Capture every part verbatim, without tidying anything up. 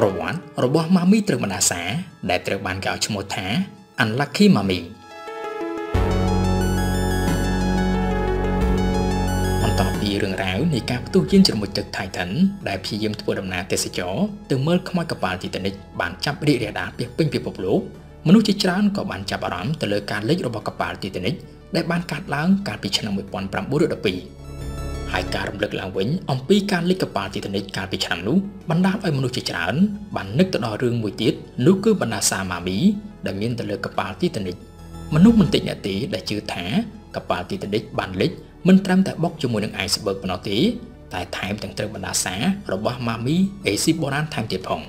ประวัติระบบมามีตรึกบรรดาสาได้ตรึกบานเก่าชมดแท้อันลักขี้มามีมันต่อปีเรื่องราวในการตู้ยินจนหมดจากไทยถันได้พยายามตัวดำนาเตสจอตึงเมื่อขมายกับบานติดนิดบานจับเรียดาเปียกเป็นเปียกปลุกมนุษย์จิตร้านก็บานจับอารมณ์แต่เลยการเล็กระบบกับบานติดนิดได้บานการล้างการพิชนาหมดปอนปรำบุรุษปีหายการรำลึกลางเว้นอมปีการลิกปาติตนิจการไปฉลาดนุบรรดาไอ้มนุษย์ฉลาดบันนึกตลอดเรื่องมวยติดนุคือบรรดาสามามีได้เมียนตะเลิกปาติตนิจมนุษย์มันติญาติได้ชื่อแท้กปาติตนิจบันลิกมันตรำแต่บกจมูกหนึ่งไอซ์เบิร์กปนติแต่ไทม์แต่งเติมบรรดาสาหรือว่ามามีเอซิโบราณไทม์เจ็ดพองเ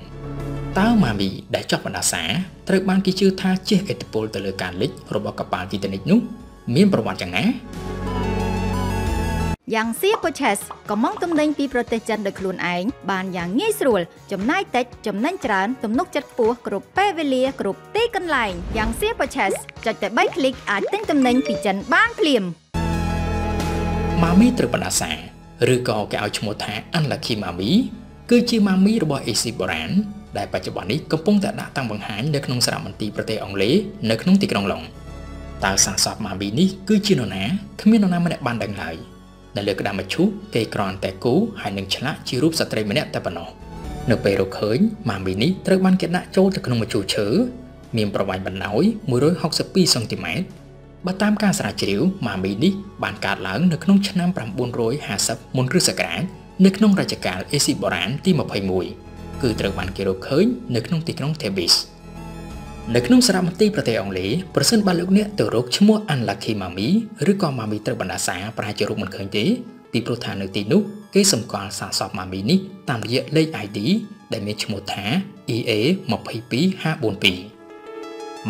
ต้ามามีได้จอบบรรดาสาเติมบานกิชื่อท่าเชื่อเอติโปลตะเลิกการลิกหรือว่ากปาติตนิจนุเมียนประวัติอย่างไงอย่างเซียโปเชสก็มองตำแหน่งปีประเทศจันโดยคลุนไอ้บานอย่างง่ายสรุปจำนายเต็ดจำนายจานจำนกจัดปัวกรุบเปเวเลียกรุบตีกันไหลอย่างเซียโปเชสจัดแต่ใบคลิกอาจตั้งตำแหน่งปีจันบ้านเปลี่ยมมามีตรึกบรรดาแสงหรือก็แกเอาชมดแท้อันละคีมามีคือชื่อมามีระบบเอซิโบแรนได้ปัจจุบันนี้กำปงแต่ละตั้งบางหารในขนมสระมันตีประเทศอังเลในขนมตีกรองหลงแต่สังสอบมามีนี้คือชื่อโนนาขมิ้นโนนาไม่ได้บานดังไหลในเลือกดามาชุกเตกรอนแต่กู้หายหนึ่งชนะชีรูปสตรีมันเนี่ยแต่ปนอเนื้อเปรเขินมาบีนี้ตรึกบันเกณฑ์โจตะขนมจูเฉอมีมประวัติบรรน้อยมือร้อยหกสิบปีซองติเมตรบัตรตามการสระจิ๋วมาบีนี้บานการหลังเนื้อขนมชนะปรำบุญร้อยหาสับมนครึสกระเนื้อขนมราชการเอซิบอรันที่มาพายมวยคือตรึกบันเกลเขินเนื้อขนมติขนมเทบิสเนื้อขนมสระมันตีประเทศอังกฤษเปอร์เซ็นต์บาลูกเนี่ยตัวรกชั่วโมงอันลักขีมามีหรือก็มามีตรึกบรรดาสาปราจรุกมันเคยดีปีโปรธานในตีนุกเกสมกรสารสอบมามีนี้ตามเยอะเลยไอดีได้เมชั่วโมงแท้เอเอมาพายปีห้าบุญปี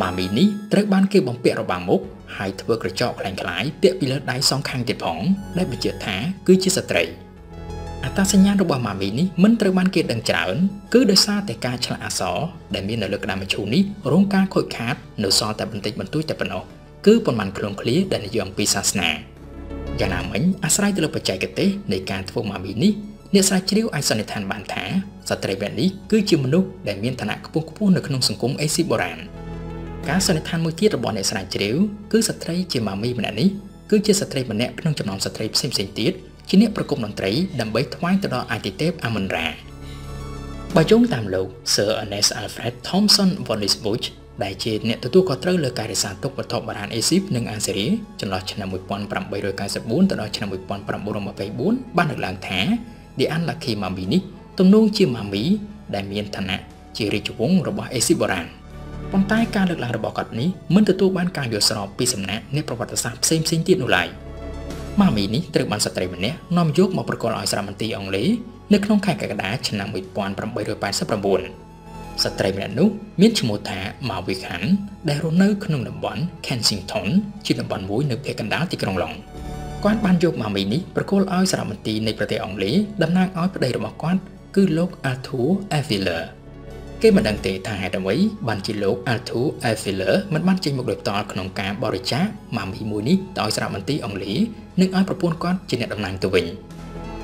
มามีนี้ตรึกบ้านเกี่ยวกับเปียระบางมุกหายทเวกระจอกแรงหลายเตะปีละได้สองครั้งเจ็ดผงได้เป็นเจ็ดแท้คือชื่อสตรีอัตราสัญญาณระบบมามีนี้มันตรึกบ้านเกี่ยวดังจานคือโดยซาแต่การฉลาดอักษรได้มีในเลือกดามาชูนี้โรงการข่อยขาดเนื้อซอแต่บันติบันตุ้ยแต่ปนอคือประมาณคลุมคลีได้ในยองปีศาสนาอย่างนั้นมันอาศัยตัวปัจจัยเกษตรในการทำมาบีนี้เนื้อสายเชี่ยวไอซ์ในทางบานแท้สตรีแบบนี้คือชื่อมนุษย์ได้มีฐานะกระปุกกระปุกในขนมสังคมเอซิโบราณการสนทานมวยที่ระบบในสายเชี่ยวคือสตรีเจมามีแบบนี้คือชื่อสตรีแบบนี้ขนมจำนองสตรีเส้นเส้นตีดชิ้นนี้ประกอบดนตรีดัมเบิลทวายตัวอันติเทปอเมนราบาจงตามโลกเซอร์อเนสอัลเฟรดทอมสันวอลลิสบูชได้เจนเนี่ยตัวก็เตร์เลือกการสารตกปฐมบารานเอซิฟหนึ่งอันเสรีจนรอชนะมวยปอนปรำไปโดยการสบุนตลอดชนะมวยปอนปรำบุรมาไปบุญบ้านหลังแท้เดียนลักขีมามีนี้ตมนุ่งชื่อมามีได้มีนธนะจิริจุวงระบอบเอซิบรานปอนใต้การเลือกหลังระบอบกัดนี้มันตัวบ้านการอยู่สอบปีสำนักในประวัติศาสตร์เซมซิงติโนไลมามีนี้ตรึกบันสตรีมันเนี่ยน้อมยกมาประกอบอัยสรามันตีองเลเลือกน้องไข่กระดาชนะมวยปอนปรำไปโดยปานสับประบุญสตรีแบบนุมีชโมทะมาวิขันได้รนเนอร์ขนมดับบอนแคนซิงตันชื่อดับบอนมุ้ยในเพกันดาติกรองหลงกวนปันโยกมามีนี้ประกอบอ้อยสารมันตีในประเทศอังกฤษดำนางอ้อยประเทศดอกกวนคือโลกอาทูเอฟิเลอร์เกี่ยมันดังเตะทางหายดังไว้บันจิโลกอาทูเอฟิเลอร์มันบันจิหมกโดยต่อขนมกาบริจามามีมุ้ยนี้ต่อสารมันตีอังกฤษหนึ่งอ้อยประปุ่นกวนจีเนตดำนางตัวเอง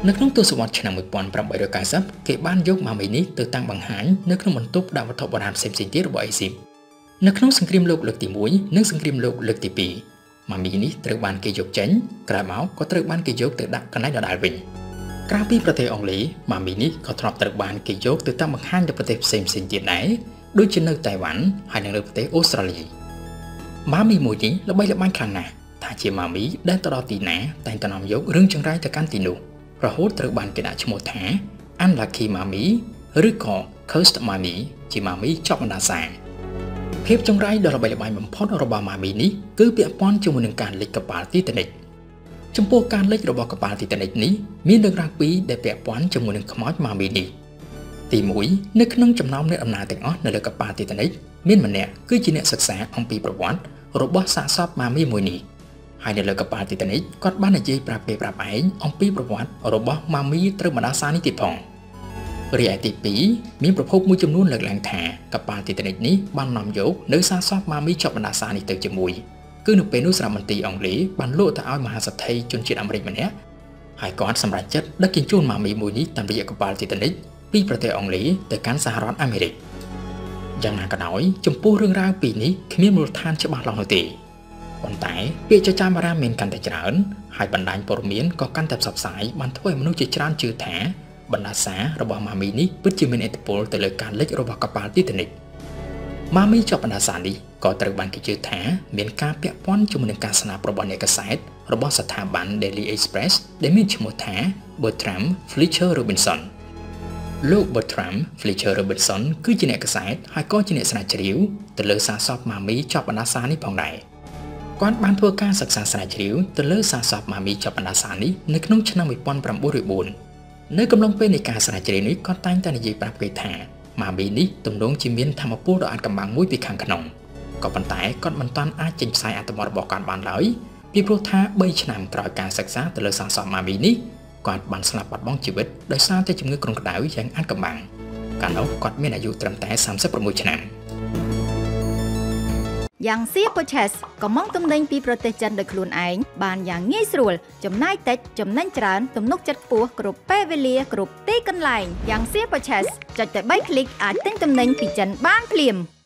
นักน้องตัวสวัสดิ์ชนะมวยปอนปรำไปโดยการซับเก็บบ้านยกมาไม่นี้ตัวตั้งบังหารนักน้องมันตุบดาววัฒนบรามเซมซินเตียร์บอยซิมนักน้องสังครีมโลกเลือกตีมวยนักสังครีมโลกเลือกตีปีมาไม่นี้ตรึกบ้านเกยกเจนกระเมาก็ตรึกบ้านเกยกตัวดักกันได้ดาดาวินกลางปีประเทศอังกฤษมาไม่นี้ก็ทรอบตรึกบ้านเกยกตัวตั้งบังหารในประเทศเซมซินเตียร์ไหนด้วยเช่นในไต้หวันหายในประเทศออสเตรเลียมาไม่มวยนี้แล้วใบละบ้านครั้งหน้าถ้าเชื่อมาไม่ได้ตลอดตีหนาแต่ตอนนำยกเรื่องจังไรจากการตีนูประโหดตรึกบันเกณฑ์ชโมแท้อันลักขีมามีหรือก็เคิร์สมามีจีมามีจอบบรรดาแสงเพียบจงไรดอลลาร์ใบละใบมันพอดอลลาร์มามีนี้คือเปียป้อนจมูกหนึ่งการเล็กกระป๋าติเตนิกจำพวกการเล็กระบอกกระป๋าติเตนิกนี้มีหนึ่งรางปีได้เปียป้อนจมูกหนึ่งขมอดมามีนี้ตีมุ้ยนึกน้องจำนองในอำนาจแต่งอ้อในเล็กกระป๋าติเตนิกมีมันเนี่ยคือจีเนศึกษาองปีประวัติระบบสะสมมามีมุ้ยนี้หายในเลือกปาติตนิจก็บ้านในใจปราบเปรปราบไอ้อมปีประวัติรบมามีตรึกบรรดาสานิติพงเรียติปีมีประพบมุจำนวนเหลือแหล่งแท้กับปาติตนิจนี้บ้านนำโยกเนื้อซาซอบมามีจอบบรรดาสานิติจมุยก็หนุเป็นนุสรามันตีองลีบรรลุตาอ้อยมหาสัตย์จนจีนอเมริกมันเนี้ยหายก่อนสำหรับเจ็ดได้กินจุนมามีมุยนี้ตามเรียกปาติตนิจ ปีประเทศอังกฤษแต่การสหรัฐอเมริกยังนางก็น้อยจมพูเรื่องราวปีนี้ขมิ้นมูลท่านฉบับลองหตีวันแต่เปียจะจามารามเมนกันแต่จราอนหายบรรดาปรมีนก็การแต่สับสายบรรทุยมนุษย์จิตรานจืดแถบรรดาสาระบบมามีนี้เพื่อจิมินเอติโพลแต่เลยการเล็กระบบกระปาติเทนิกมาไม่จบบรรดาสารนี้ก็ตระบันกิจจืดแถเมียนการเปียป้อนจมเนินการสนับระบบเอกสารระบบสถาบันเดลี่เอ็กซ์เพรสได้มีชมดแถเบอร์แทรมฟลิเชอร์โรบินสันโลกเบอร์แทรมฟลิเชอร์โรบินสันคือจินเอกสารหายก็จินเอกสารเฉลียวแต่เลยสารสอบมาไม่จบบรรดาสารนี้ผ่องใดก่อนบางทัวร์การศึกษาสายเฉลียวแต่เลิกสารสอบมามีจบบรรดาสารนี้ในขนมชนะมิปอนปรำบุรีบุญในกำลังเป็นในการสายเฉลียวนี้ก็ตั้งแต่ในยีปรับเกยแถมามีนี้ตุ่มดวงจิมินทำมาปูดอ่านกำบังมุ้ยปีขังขนมก่อนปันไตก่อนบรรทอนอาจินสายอัตมรบอกการบานเลยปีพุทธะใบชนะกรอยการศึกษาแต่เลิกสารสอบมามีนี้ก่อนบรรสลับปัดบ้องชีวิตโดยสร้างแต่จิมเงือกรงกระดาษยังอ่านกำบังการเอาก่อนมีอายุตรำแต่สามสิบประมุชนะอย่างเสียโปรเชสก็มองตำแหน่งปีโปรเตจันโดยคลุนไอบานอย่างง่ายสรุลจำนายเต็จจำนั่นจานตุ่มนกจัดปัวกรุบเป้เวเลียกรุบเต้กันไหลอย่างเสียโปรเชสจัดแต่ใบคลิกอาจเต้นตำแหน่งปีจันบ้านเปลี่ยม